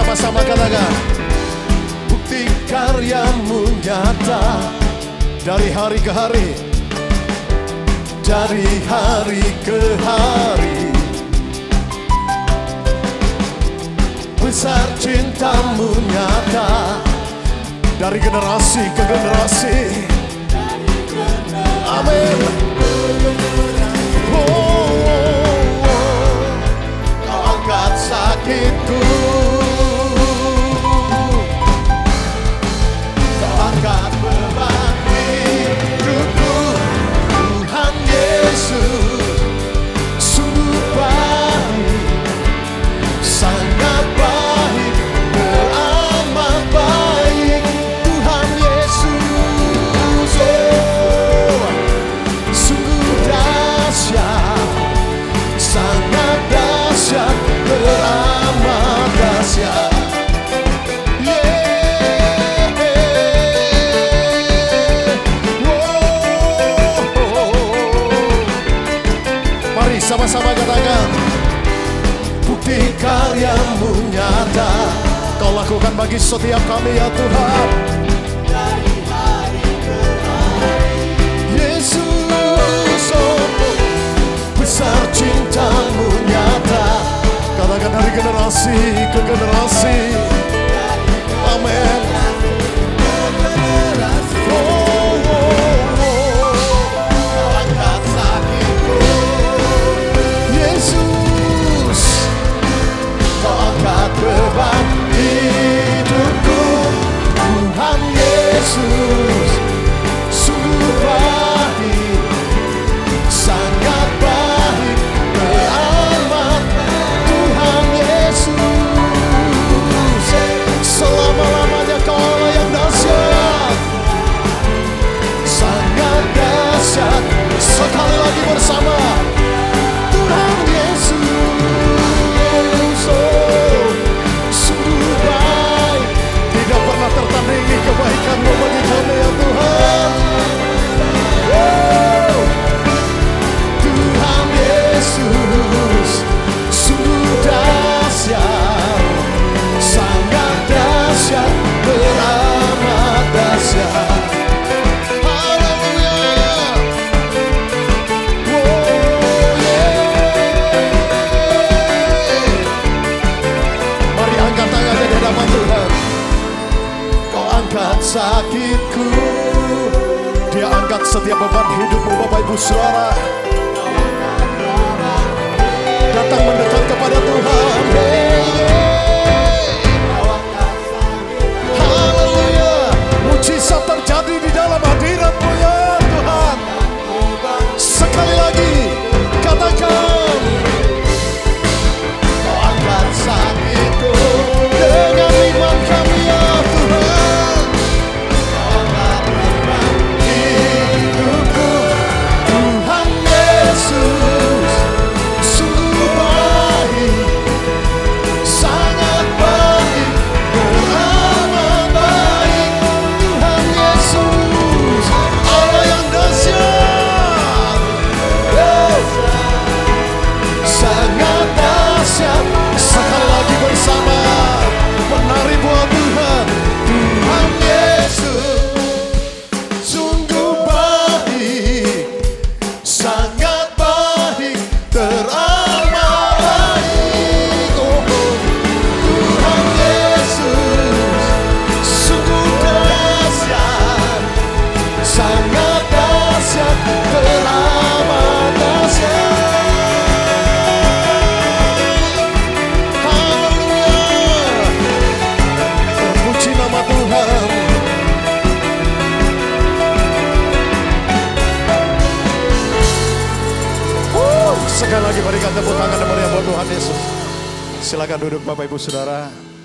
sama-sama katakan, bukti karyamu nyata dari hari ke hari, dari hari ke hari. Besar cintamu nyata dari generasi ke generasi. Amin. Kau angkat sakitku, kau angkat beban hidupku. Tuhan Yesus sungguh baik, sangat baik, amat baik. Tuhan Yesus sungguh dahsyat, sangat dahsyat, amat dahsyat. Mari sama-sama katakan, bukti karyamu nyata Kau lakukan bagi setiap kami, ya Tuhan. Dari hari ke hari, Yesus, oh, besar cintamu nyata. Katakan dari generasi ke generasi. Amin. Beban hidupku, Tuhan Yesus sungguh baik, sangat baik, amat. Tuhan Yesus selama-lamanya Kau Allah yang dahsyat, sangat dahsyat. Sekali lagi bersama, Tuhan Yesus sungguh baik, tidak pernah tertandingi kebaikan-Mu bagi kami, ya Tuhan. Wow. Tuhan Yesus sungguh dahsyat, sangat dahsyat, amat dahsyat. Angkat sakitku, Dia angkat setiap beban hidupmu, Bapak Ibu Saudara. Datang mendekat kepada Tuhan. Haleluya, mujizat terjadi di dalam hadirat-Mu, ya Tuhan. Sekali lagi katakan, Kau angkat sakitku dengan iman kami, ya Tuhan. Sekali lagi berikan tepuk tangan kepada Tuhan Yesus. Silakan duduk Bapak Ibu Saudara.